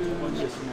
という感じですね。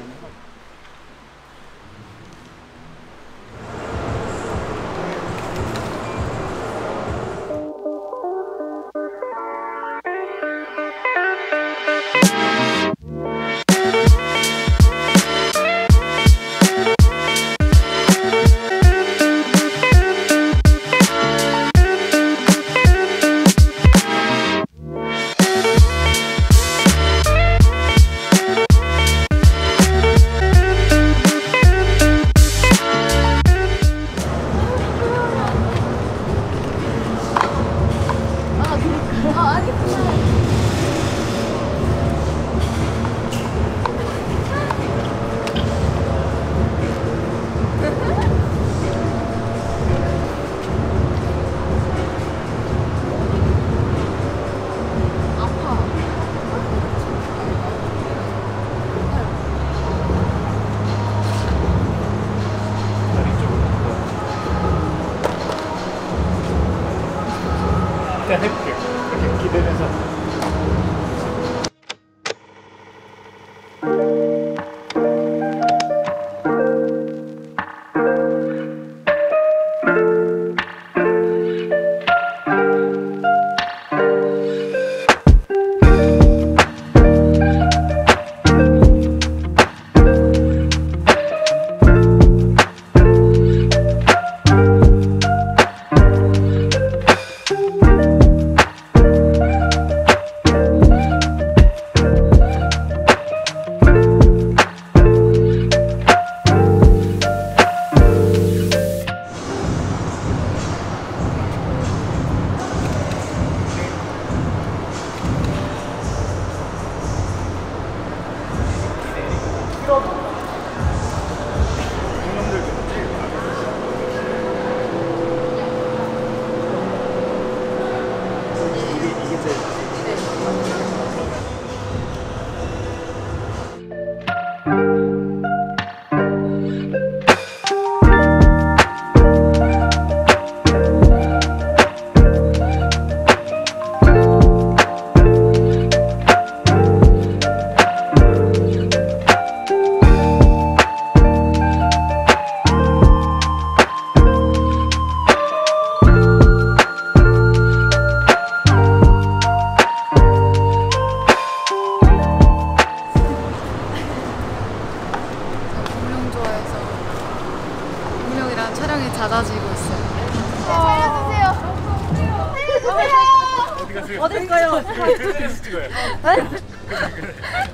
어딜까요?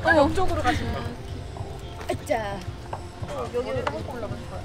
어머, 이쪽으로 가시네. 아짜. 여기로 한번 올라가실 거야.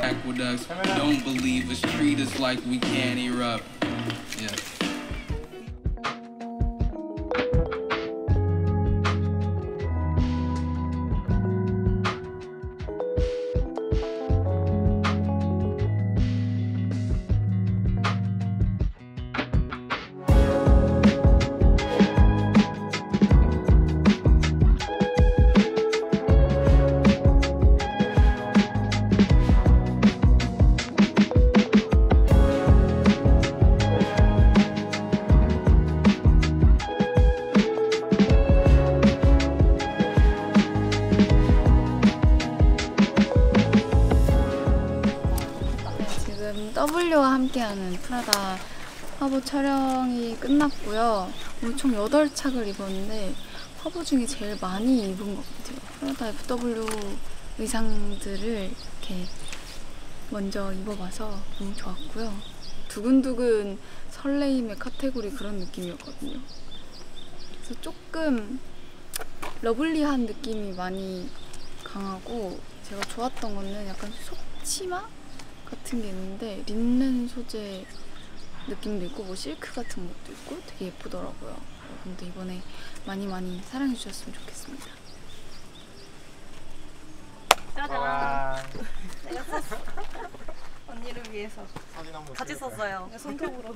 Back with us, don't believe us, treat us like we can't erupt. Yeah. W와 함께하는 프라다 화보 촬영이 끝났고요. 오늘 총 8착을 입었는데 화보 중에 제일 많이 입은 것 같아요. 프라다 FW 의상들을 이렇게 먼저 입어봐서 너무 좋았고요. 두근두근 설레임의 카테고리 그런 느낌이었거든요. 그래서 조금 러블리한 느낌이 많이 강하고, 제가 좋았던 거는 약간 속치마 같은 게 있는데 린넨 소재 느낌도 있고 뭐 실크 같은 것도 있고 되게 예쁘더라고요. 여러분도 이번에 많이 사랑해 주셨으면 좋겠습니다. 짜잔! 내가 썼어. 언니를 위해서 같이 썼어요. 손톱으로.